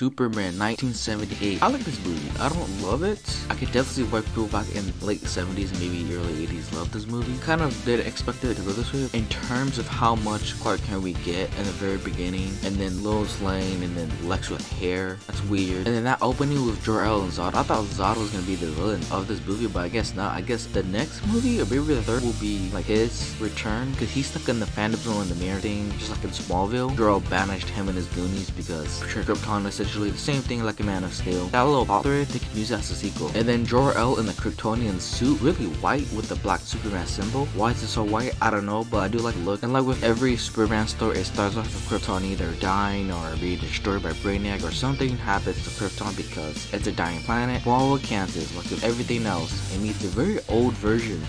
Superman 1978. I like this movie. I don't love it. I could definitely see why people back in late 70s and maybe early 80s loved this movie. Kind of did expect it to go this way in terms of how much Clark Kent we get in the very beginning, and then Lois Lane, and then Lex with hair. That's weird. And then that opening with Jor-El and Zod. I thought Zod was gonna be the villain of this movie, but I guess not. I guess the next movie, or maybe the third, will be like his return, because he's stuck in the Phantom Zone in the mirror thing, just like in Smallville. Jor-El banished him and his goonies because Krypton, essentially the same thing like a man of scale. That little plot thread, they can use that as a sequel. And then Jor-El in the Kryptonian suit, really white with the black Superman symbol. Why is it so white? I don't know, but I do like the look. And like with every Superman story, it starts off with Krypton either dying or being destroyed by Brainiac, or something happens to Krypton because it's a dying planet. Smallville, Kansas, like with everything else, it meets the very old versions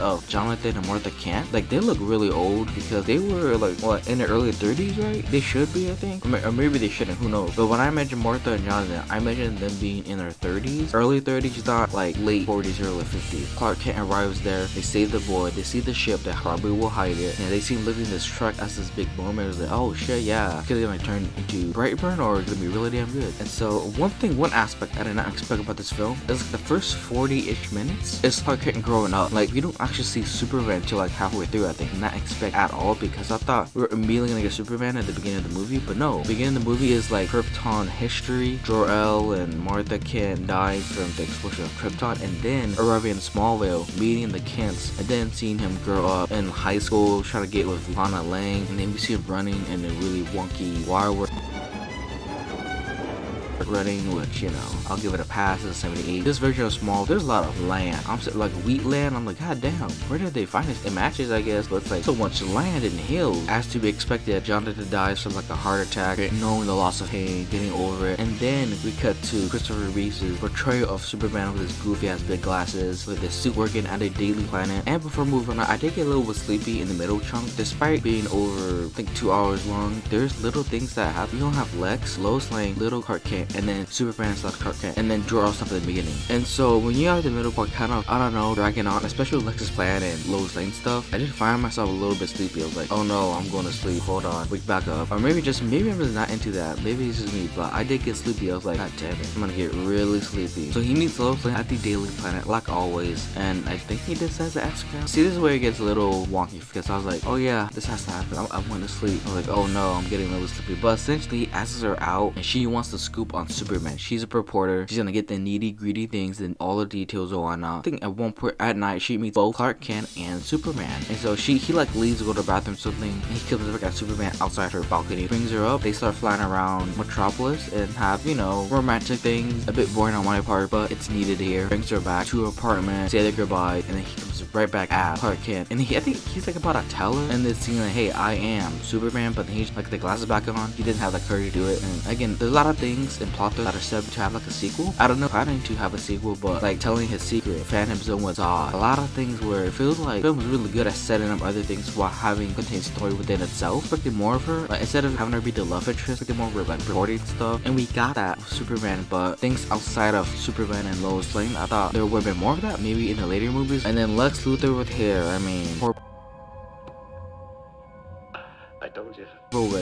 of Jonathan and Martha Kent. Like, they look really old because they were like, what, in the early 30s, right? They should be, I think, or maybe they shouldn't, who knows. But when I mentioned Martha and Jonathan, I mentioned them being in their 30s, early 30s, not like late 40s, early 50s. Clark Kent arrives there, they save the boy, they see the ship that probably will hide it, and they see him living this truck. That's this big moment. It was like, oh shit, yeah, because they might turn into Brightburn, or it's gonna be really damn good. And so one aspect I did not expect about this film is like the first 40-ish minutes is Clark Kent growing up. Like, we don't actually see Superman till like halfway through, I think. Not expect at all, because I thought we were immediately gonna get Superman at the beginning of the movie, but no. Beginning of the movie is like Krypton history, Jor-El and Martha Kent dying from the explosion of Krypton, and then arriving in Smallville, meeting the Kents, and then seeing him grow up in high school, trying to get with Lana Lang, and then we see him running in a really wonky wire work. Running, which, you know, I'll give it a pass. It's 78. This version of Small, there's a lot of land. I'm like wheat land. I'm like, god damn, where did they find this? It matches, I guess, but it's like so much land and hills. As to be expected, Jonathan dies from like a heart attack, knowing the loss of pain, getting over it. And then we cut to Christopher Reeve's portrayal of Superman with his goofy ass big glasses, with his suit working at a Daily Planet. And before moving on, I did get a little bit sleepy in the middle chunk, despite being over, I think, 2 hours long. There's little things that happen. You don't have Lex, Lois Lane, little Clark Kent, and then Superman slash Clark Kent, and then Jor-El stuff at the beginning. And so when you have the middle part kind of, I don't know, dragging on, especially with Lex's plan and Lois Lane stuff, I did find myself a little bit sleepy. I was like, oh no, I'm going to sleep, hold on, wake back up. Or maybe I'm just not into that, maybe it's just me, but I did get sleepy. I was like, god damn it, I'm gonna get really sleepy. So he meets Lois Lane at the Daily Planet, like always, and I think he decides to ask her. See, this is where it gets a little wonky, because I was like, oh yeah, this has to happen, I'm going to sleep. I was like, oh no, I'm getting a little sleepy. But essentially he asks her out, and she wants to scoop on Superman. She's a reporter, she's gonna get the nitty gritty things and all the details and whatnot. I think at one point at night she meets both Clark Kent and Superman, and so he like leaves to go to the bathroom or something, and he comes back at Superman outside her balcony, brings her up, they start flying around Metropolis and have, you know, romantic things. A bit boring on my part, but it's needed here. Brings her back to her apartment, say their goodbye, and then he comes right back at Clark Kent, and I think he's like about to tell her, and then seeing like, hey, I am Superman, but then he's like the glasses back on, he didn't have the courage to do it. And again, there's a lot of things and plot that are set to have like a sequel. I don't know if I didn't to have a sequel, but like telling his secret, Phantom Zone was odd. A lot of things where it feels like film was really good at setting up other things while having contained story within itself. Expecting more of her, like instead of having her be the love interest, expecting more with like recording stuff. And we got that with Superman, but things outside of Superman and Lois Lane, I thought there would have been more of that maybe in the later movies. And then Lex Luthor with hair, I mean, poor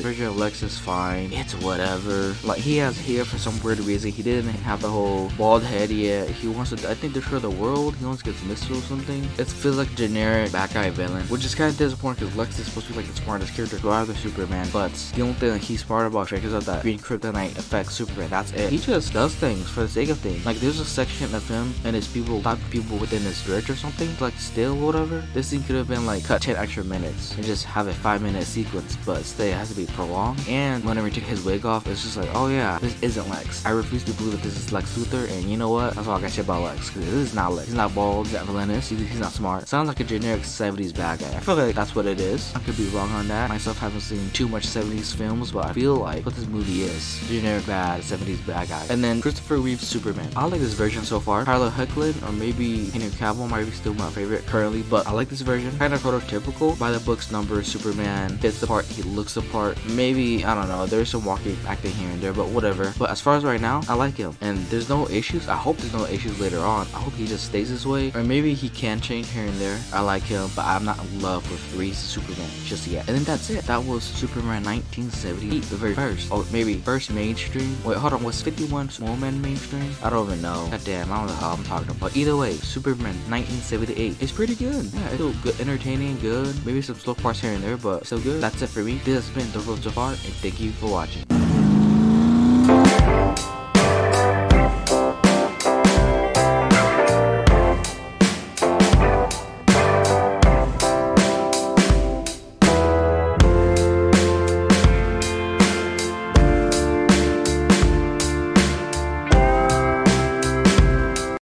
version of Lex is fine, it's whatever. Like, he has hair for some weird reason. He didn't have the whole bald head yet. He wants to, I think, destroy the world. He wants to get dismissal or something. It feels like generic bad guy villain, which is kind of disappointing because Lex is supposed to be like the smartest character to either Superman, but the only thing that he's smart about is of that green kryptonite affects Superman. That's it. He just does things for the sake of things. Like, there's a section of him and his people, not people within his church or something, like still whatever. This thing could have been like cut 10 extra minutes and just have a 5-minute sequence, but stay. It has to be prolonged. And whenever he took his wig off, it's just like, oh yeah, this isn't Lex. I refuse to believe that this is Lex Luthor. And you know what, that's all I got to say about Lex, because this is not Lex. He's not bald, he's not villainous, he's not smart. Sounds like a generic 70s bad guy. I feel like that's what it is. I could be wrong on that. Myself haven't seen too much 70s films, but I feel like what this movie is, generic bad 70s bad guy. And then Christopher Reeve's Superman, I like this version so far. Tyler Hoechlin or maybe Henry Cavill might be still my favorite currently, but I like this version. Kind of prototypical, by the book's number Superman, fits the part he looks the part. Maybe, I don't know, there's some walking acting here and there, but whatever. But as far as right now, I like him, and there's no issues. I hope there's no issues later on. I hope he just stays this way, or maybe he can change here and there. I like him, but I'm not in love with Reese Superman just yet. And then that's it. That was Superman 1978, the very first, or maybe first mainstream. Wait, hold on, was 51 Smallman mainstream? I don't even know. God damn, I don't know how I'm talking about. Either way, Superman 1978 is pretty good. Yeah, it's still good, entertaining, good. Maybe some slow parts here and there, but still good. That's it for me. This has been The Road So Far, and thank you for watching.